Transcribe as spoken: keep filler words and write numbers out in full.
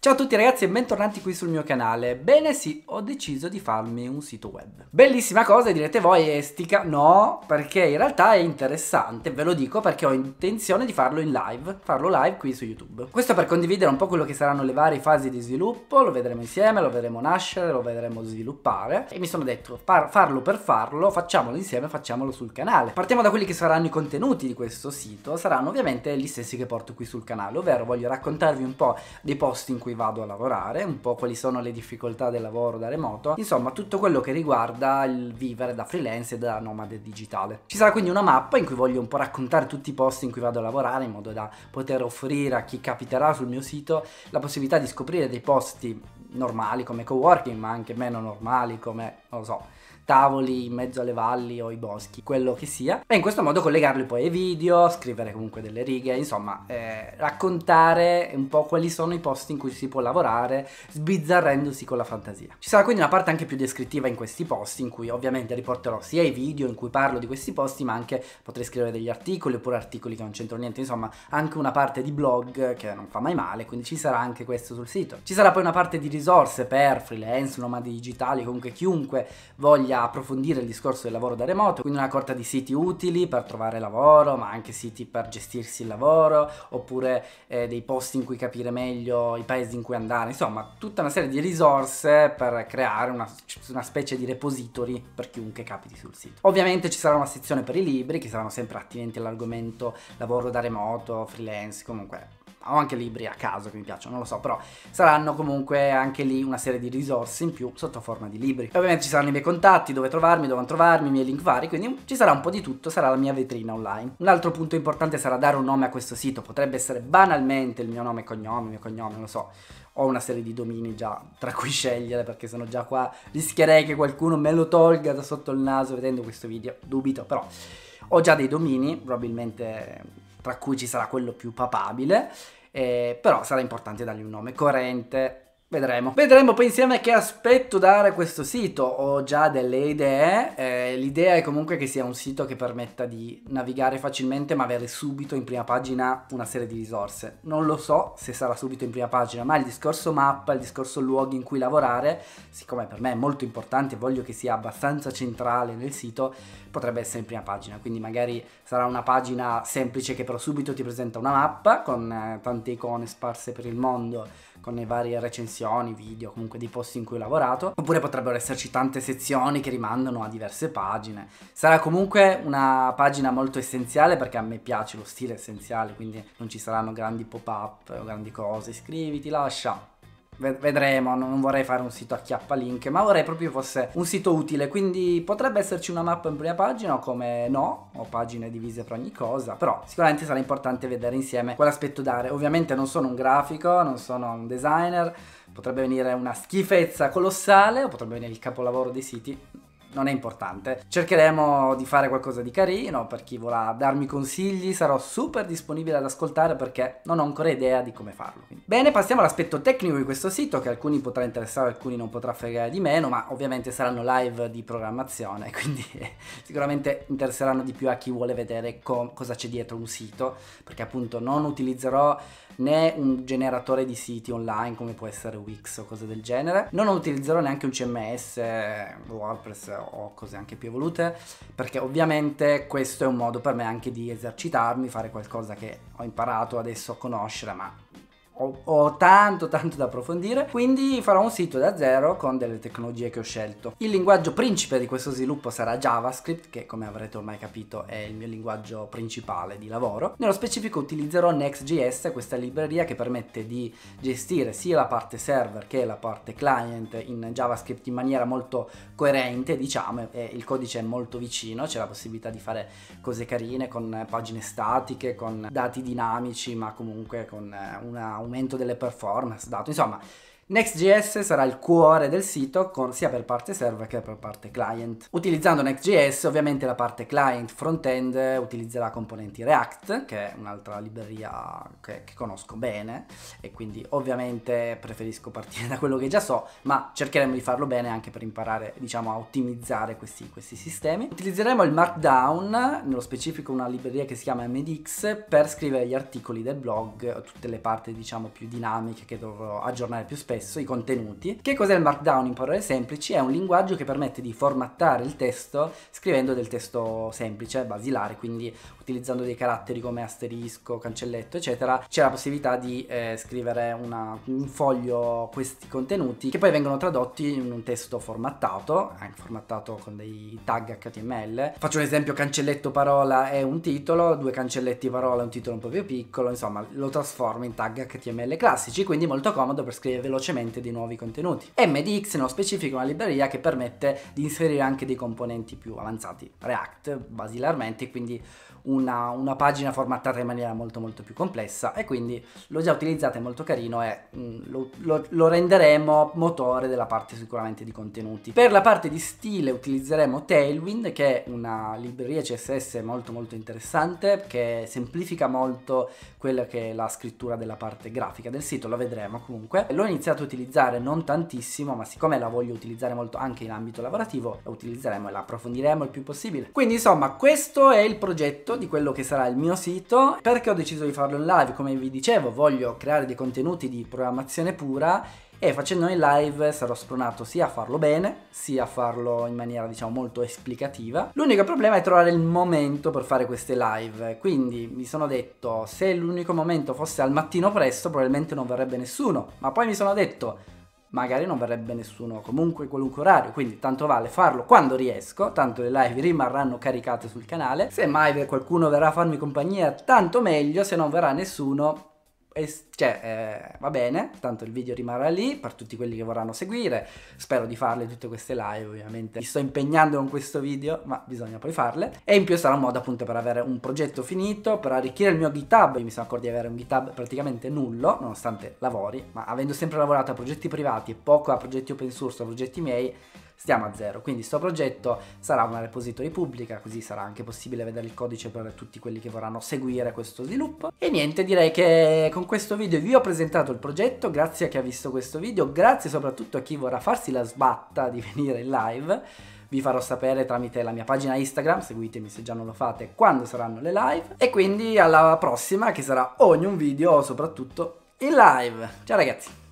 Ciao a tutti ragazzi e bentornati qui sul mio canale. Bene, sì, ho deciso di farmi un sito web. Bellissima cosa, direte voi, estica? No, perché in realtà è interessante, ve lo dico perché ho intenzione di farlo in live, farlo live qui su YouTube. Questo per condividere un po' quello che saranno le varie fasi di sviluppo, lo vedremo insieme, lo vedremo nascere, lo vedremo sviluppare. E mi sono detto, far, farlo per farlo, facciamolo insieme, facciamolo sul canale. Partiamo da quelli che saranno i contenuti di questo sito, saranno ovviamente gli stessi che porto qui sul canale, ovvero voglio raccontarvi un po' dei posti in cui vado a lavorare, un po' quali sono le difficoltà del lavoro da remoto, insomma tutto quello che riguarda il vivere da freelance e da nomade digitale. Ci sarà quindi una mappa in cui voglio un po' raccontare tutti i posti in cui vado a lavorare, in modo da poter offrire a chi capiterà sul mio sito la possibilità di scoprire dei posti normali come coworking, ma anche meno normali come, non lo so, tavoli in mezzo alle valli o i boschi, quello che sia, e in questo modo collegarli poi ai video, scrivere comunque delle righe, insomma eh, raccontare un po' quali sono i posti in cui si può lavorare sbizzarrendosi con la fantasia. Ci sarà quindi una parte anche più descrittiva in questi posti, in cui ovviamente riporterò sia i video in cui parlo di questi posti, ma anche potrei scrivere degli articoli oppure articoli che non c'entrano niente, insomma anche una parte di blog che non fa mai male, quindi ci sarà anche questo sul sito. Ci sarà poi una parte di risorse per freelance, nomadi digitali, comunque chiunque voglia approfondire il discorso del lavoro da remoto, quindi una corta di siti utili per trovare lavoro, ma anche siti per gestirsi il lavoro, oppure eh, dei posti in cui capire meglio i paesi in cui andare, insomma tutta una serie di risorse per creare una, una specie di repository per chiunque capiti sul sito. Ovviamente ci sarà una sezione per i libri che saranno sempre attinenti all'argomento lavoro da remoto, freelance, comunque ho anche libri a caso che mi piacciono, non lo so, però saranno comunque anche lì una serie di risorse in più sotto forma di libri. E ovviamente ci saranno i miei contatti, dove trovarmi, dove trovarmi, i miei link vari, quindi ci sarà un po' di tutto, sarà la mia vetrina online. Un altro punto importante sarà dare un nome a questo sito, potrebbe essere banalmente il mio nome e cognome, il mio cognome, non lo so, ho una serie di domini già tra cui scegliere, perché sono già qua, rischierei che qualcuno me lo tolga da sotto il naso vedendo questo video, dubito, però ho già dei domini, probabilmente tra cui ci sarà quello più papabile, eh, però sarà importante dargli un nome coerente. Vedremo. Vedremo poi insieme che aspetto dare a questo sito, ho già delle idee, eh, l'idea è comunque che sia un sito che permetta di navigare facilmente ma avere subito in prima pagina una serie di risorse. Non lo so se sarà subito in prima pagina, ma il discorso mappa, il discorso luoghi in cui lavorare, siccome per me è molto importante e voglio che sia abbastanza centrale nel sito, potrebbe essere in prima pagina, quindi magari sarà una pagina semplice che però subito ti presenta una mappa con eh, tante icone sparse per il mondo, con le varie recensioni, video, comunque dei posti in cui ho lavorato, oppure potrebbero esserci tante sezioni che rimandano a diverse pagine. Sarà comunque una pagina molto essenziale perché a me piace lo stile essenziale, quindi non ci saranno grandi pop-up o grandi cose, iscriviti, lascia. Vedremo, non vorrei fare un sito a chiappa link, ma vorrei proprio fosse un sito utile, quindi potrebbe esserci una mappa in prima pagina o come no, o pagine divise per ogni cosa, però sicuramente sarà importante vedere insieme quell'aspetto dare. Ovviamente non sono un grafico, non sono un designer, potrebbe venire una schifezza colossale o potrebbe venire il capolavoro dei siti. Non è importante, cercheremo di fare qualcosa di carino. Per chi vorrà darmi consigli sarò super disponibile ad ascoltare perché non ho ancora idea di come farlo. Quindi. Bene, passiamo all'aspetto tecnico di questo sito, che alcuni potrà interessare, alcuni non potrà fregare di meno, ma ovviamente saranno live di programmazione, quindi eh, sicuramente interesseranno di più a chi vuole vedere cosa c'è dietro un sito, perché appunto non utilizzerò né un generatore di siti online come può essere Wix o cose del genere, non utilizzerò neanche un C M S, WordPress o cose anche più evolute, perché ovviamente questo è un modo per me anche di esercitarmi, fare qualcosa che ho imparato adesso a conoscere, ma ho, ho tanto tanto da approfondire, quindi farò un sito da zero con delle tecnologie che ho scelto. Il linguaggio principe di questo sviluppo sarà JavaScript, che come avrete ormai capito è il mio linguaggio principale di lavoro. Nello specifico utilizzerò Next punto J S, questa libreria che permette di gestire sia la parte server che la parte client in JavaScript in maniera molto coerente, diciamo, e il codice è molto vicino, c'è la possibilità di fare cose carine con pagine statiche, con dati dinamici, ma comunque con una delle performance dato, insomma Next.js sarà il cuore del sito con, sia per parte server che per parte client. Utilizzando Next.js ovviamente la parte client front-end utilizzerà componenti React, che è un'altra libreria che, che conosco bene e quindi ovviamente preferisco partire da quello che già so, ma cercheremo di farlo bene anche per imparare, diciamo, a ottimizzare questi, questi sistemi. Utilizzeremo il Markdown, nello specifico una libreria che si chiama M D X, per scrivere gli articoli del blog, tutte le parti diciamo più dinamiche che dovrò aggiornare più spesso, i contenuti. Che cos'è il Markdown in parole semplici? È un linguaggio che permette di formattare il testo scrivendo del testo semplice, basilare, quindi utilizzando dei caratteri come asterisco, cancelletto, eccetera. C'è la possibilità di eh, scrivere una, un foglio questi contenuti che poi vengono tradotti in un testo formattato, anche formattato con dei tag H T M L. Faccio un esempio: cancelletto parola è un titolo, due cancelletti parola è un titolo un po' più piccolo, insomma lo trasformo in tag H T M L classici, quindi molto comodo per scrivere velocemente dei nuovi contenuti. M D X nello specifico è una libreria che permette di inserire anche dei componenti più avanzati React basilarmente, quindi una, una pagina formattata in maniera molto molto più complessa, e quindi l'ho già utilizzata, è molto carino e mh, lo, lo, lo renderemo motore della parte sicuramente di contenuti. Per la parte di stile utilizzeremo Tailwind, che è una libreria C S S molto molto interessante che semplifica molto quella che è la scrittura della parte grafica del sito, lo vedremo comunque. L'ho iniziato utilizzare non tantissimo, ma siccome la voglio utilizzare molto anche in ambito lavorativo la utilizzeremo e la approfondiremo il più possibile. Quindi insomma questo è il progetto di quello che sarà il mio sito. Perché ho deciso di farlo in live? Come vi dicevo, voglio creare dei contenuti di programmazione pura e facendo in live sarò spronato sia a farlo bene sia a farlo in maniera diciamo molto esplicativa. L'unico problema è trovare il momento per fare queste live, quindi mi sono detto se l'unico momento fosse al mattino presto probabilmente non verrebbe nessuno, ma poi mi sono detto magari non verrebbe nessuno comunque qualunque orario, quindi tanto vale farlo quando riesco, tanto le live rimarranno caricate sul canale. Se mai qualcuno verrà a farmi compagnia tanto meglio, se non verrà nessuno cioè eh, va bene, tanto il video rimarrà lì per tutti quelli che vorranno seguire. Spero di farle tutte queste live, ovviamente mi sto impegnando con questo video ma bisogna poi farle, e in più sarà un modo appunto per avere un progetto finito, per arricchire il mio GitHub. Io mi sono accorto di avere un GitHub praticamente nullo nonostante lavori, ma avendo sempre lavorato a progetti privati e poco a progetti open source o progetti miei stiamo a zero, quindi sto progetto sarà una repository pubblica, così sarà anche possibile vedere il codice per tutti quelli che vorranno seguire questo sviluppo. E niente, direi che con questo video vi ho presentato il progetto. Grazie a chi ha visto questo video, grazie soprattutto a chi vorrà farsi la sbatta di venire in live. Vi farò sapere tramite la mia pagina Instagram, seguitemi se già non lo fate, quando saranno le live. E quindi alla prossima, che sarà ogni un video, soprattutto in live. Ciao ragazzi!